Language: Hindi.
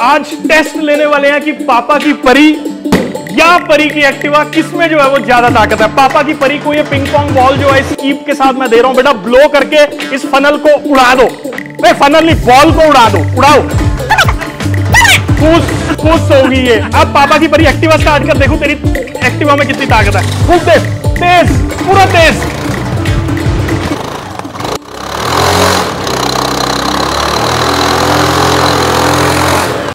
आज टेस्ट लेने वाले हैं कि पापा की परी या परी की एक्टिवा किसमें जो है वो ज्यादा ताकत है। पापा की परी को ये पिंगपोंग बॉल जो है इस कीप के साथ मैं दे रहा हूं, बेटा ब्लो करके इस फनल को उड़ा दो। नहीं, फनल नहीं, बॉल को उड़ा दो, उड़ाओ। खुश होगी ये। अब पापा की परी एक्टिवा स्टार्ट कर, देखो तेरी एक्टिवा में कितनी ताकत है। खूब तेज, पूरा तेज।